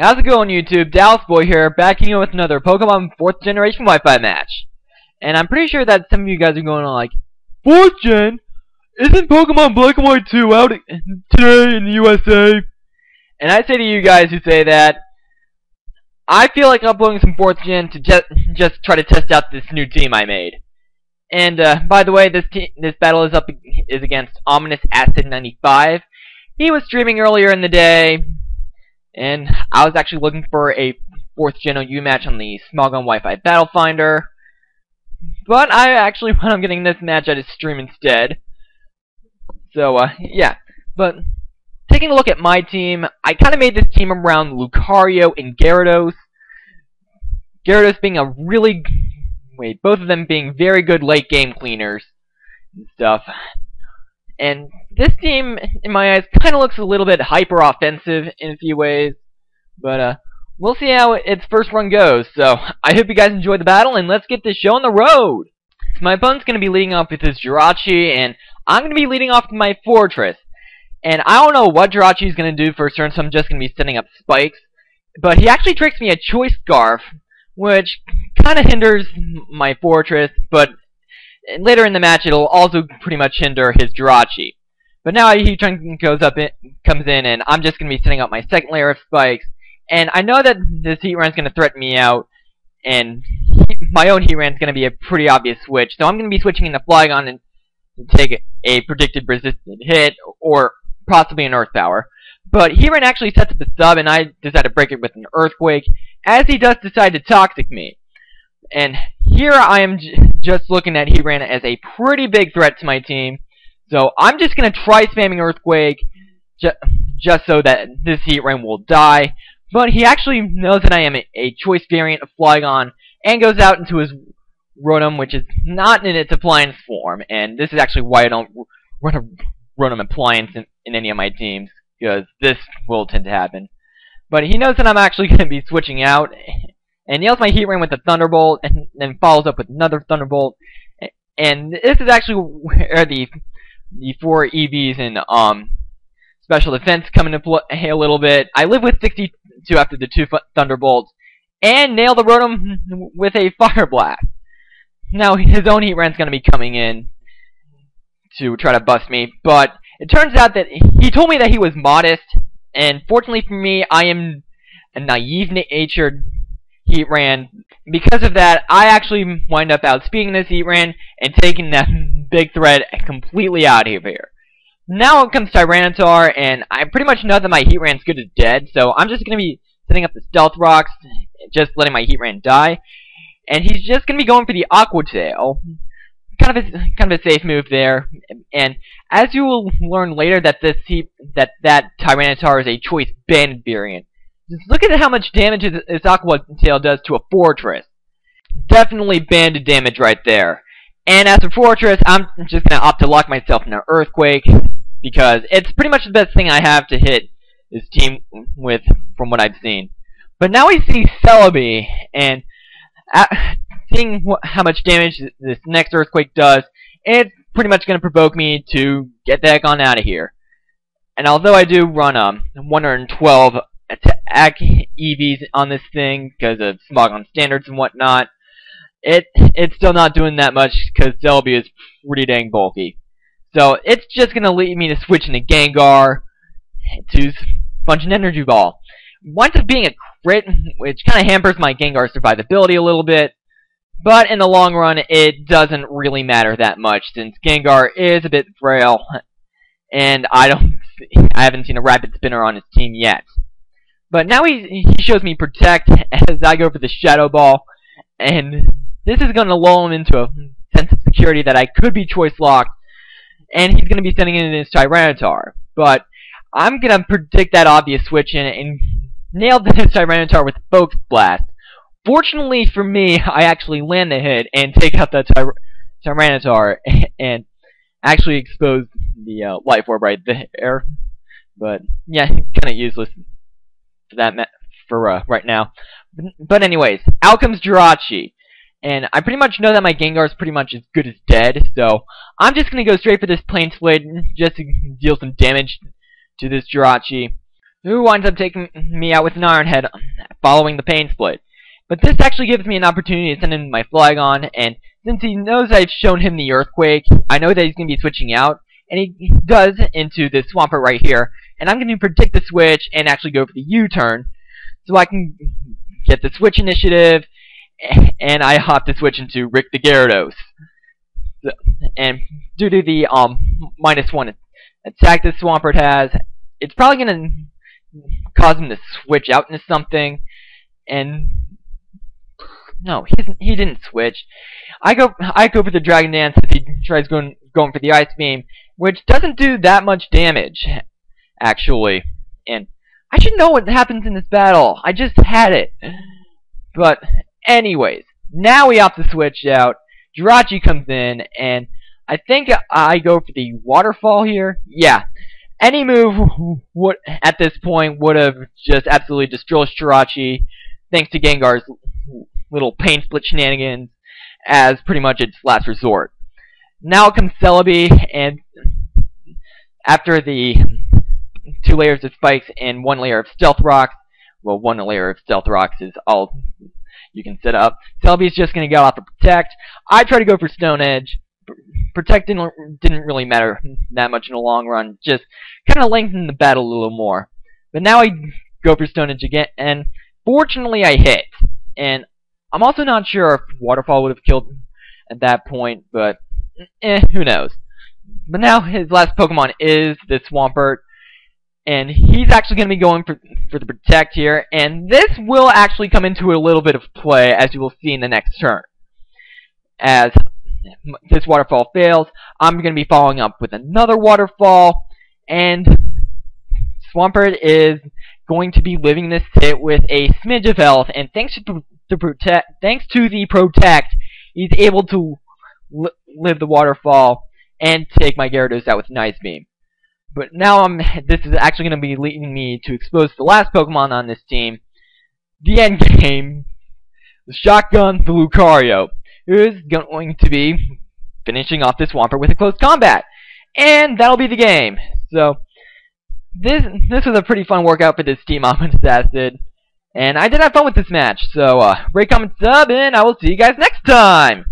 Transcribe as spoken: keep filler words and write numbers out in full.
How's it going, YouTube? Dallasboy here, back in with another Pokemon fourth Generation Wi-Fi match. And I'm pretty sure that some of you guys are going on like, fourth Gen? Isn't Pokemon Black and White two out today in the U S A? And I say to you guys who say that, I feel like uploading some fourth Gen to just, just try to test out this new team I made. And, uh, by the way, this this battle is up is against Ominous Acid ninety-five. He was streaming earlier in the day. And I was actually looking for a fourth gen O U match on the Smogon Wi-Fi Battle Finder. But I actually wound up getting this match at his stream instead. So, uh, yeah. But, taking a look at my team, I kind of made this team around Lucario and Gyarados. Gyarados being a really... Wait, both of them being very good late-game cleaners and stuff. And this team, in my eyes, kind of looks a little bit hyper-offensive in a few ways. But uh, we'll see how its first run goes. So I hope you guys enjoy the battle, and let's get this show on the road! So my opponent's going to be leading off with his Jirachi, and I'm going to be leading off with my Fortress. And I don't know what Jirachi is going to do first turn, so I'm just going to be setting up spikes. But he actually tricks me a Choice Scarf, which kind of hinders my Fortress, but... And later in the match, it'll also pretty much hinder his Jirachi. But now he goes up, in, comes in, and I'm just going to be setting up my second layer of spikes. And I know that this Heatran's going to threaten me out, and he, my own Heatran's going to be a pretty obvious switch. So I'm going to be switching into Flygon and take a, a predicted resistant hit, or possibly an Earth Power. But Heatran actually sets up a sub, and I decide to break it with an Earthquake, as he does decide to Toxic me. And here I am j just looking at Heatran as a pretty big threat to my team. So I'm just going to try spamming Earthquake ju just so that this Heatran will die. But he actually knows that I am a, a choice variant of Flygon and goes out into his Rotom, which is not in its appliance form. And this is actually why I don't run a Rotom appliance in, in any of my teams, because this will tend to happen. But he knows that I'm actually going to be switching out. And nails my Heatran with a Thunderbolt, and then follows up with another Thunderbolt. And this is actually where the the four E Vs and um special defense come into play a little bit. I live with sixty-two after the two Thunderbolts, and nail the Rotom with a Fire Blast. Now his own Heatran's going to be coming in to try to bust me, but it turns out that he told me that he was modest, and fortunately for me, I am a naive natured Heatran. Because of that, I actually wind up outspeeding this Heatran and taking that big threat completely out of here. Now it comes Tyranitar, and I pretty much know that my Heatran's good as dead, so I'm just going to be setting up the Stealth Rocks, just letting my Heatran die. And he's just going to be going for the Aqua Tail. Kind of a, kind of a safe move there. And as you will learn later, that this he that, that Tyranitar is a choice banded variant. Just look at how much damage this Aqua Tail does to a Fortress. Definitely banded damage right there. And as a Fortress, I'm just going to opt to lock myself in an Earthquake, because it's pretty much the best thing I have to hit this team with, from what I've seen. But now we see Celebi, and seeing wh how much damage this next Earthquake does, it's pretty much going to provoke me to get that on out of here. And although I do run um, one hundred twelve attack E Vs on this thing because of Smogon standards and whatnot, it it's still not doing that much because Celebi is pretty dang bulky. So it's just going to lead me to switch into Gengar to punch an Energy Ball. Winds up being a crit, which kind of hampers my Gengar's survivability a little bit, but in the long run it doesn't really matter that much since Gengar is a bit frail, and I don't I haven't seen a Rapid Spinner on his team yet. But now he, he shows me Protect as I go for the Shadow Ball, and this is going to lull him into a sense of security that I could be Choice Locked, and he's going to be sending in his Tyranitar. But I'm going to predict that obvious switch in and nail this Tyranitar with Focus Blast. Fortunately for me, I actually land the hit and take out the tyra Tyranitar and actually expose the uh, Life Orb right there. But yeah, kind of useless for that for uh, right now. But, but anyways, out comes Jirachi, and I pretty much know that my Gengar is pretty much as good as dead, so I'm just going to go straight for this Planeswade just to deal some damage to this Jirachi. who winds up taking me out with an Iron Head following the Pain Split. But this actually gives me an opportunity to send in my Flygon, and since he knows I've shown him the Earthquake, I know that he's going to be switching out, and he does into this Swampert right here, and I'm going to predict the switch and actually go for the U-turn, so I can get the switch initiative, and I hop the switch into Rick the Gyarados. So, and due to the um minus one attack that Swampert has, it's probably going to cause him to switch out into something, and no, he didn't, he didn't switch. I go I go for the Dragon Dance as he tries going going for the Ice Beam, which doesn't do that much damage, actually. And I should know what happens in this battle. I just had it. But anyways, now we opt to switch out. Jirachi comes in, and I think I go for the Waterfall here. Yeah, any move would at this point would have just absolutely destroyed Jirachi, thanks to Gengar's little Pain Split shenanigans as pretty much its last resort. Now comes Celebi, and after the two layers of spikes and one layer of Stealth Rocks, well, one layer of Stealth Rocks is all you can set up, Celebi's just going to go off to Protect. I try to go for Stone Edge. Protect didn't, didn't really matter that much in the long run, just kind of lengthened the battle a little more. But now I go for Stone Edge again, and fortunately I hit. And I'm also not sure if Waterfall would have killed at that point, but eh, who knows. But now his last Pokemon is the Swampert, and he's actually going to be going for, for the Protect here, and this will actually come into a little bit of play, as you will see in the next turn. As this Waterfall fails, I'm going to be following up with another Waterfall, and Swampert is going to be living this hit with a smidge of health, and thanks to the protect, thanks to the Protect, he's able to li live the Waterfall and take my Gyarados out with an Ice Beam. But now I'm, this is actually going to be leading me to expose the last Pokemon on this team, the end game, the Shotgun, the Lucario, who is going to be finishing off this Swampert with a close combat, and that'll be the game. So. This this was a pretty fun workout for this team, OminousAcid, and I did have fun with this match. So uh, rate, comment, sub, and I will see you guys next time.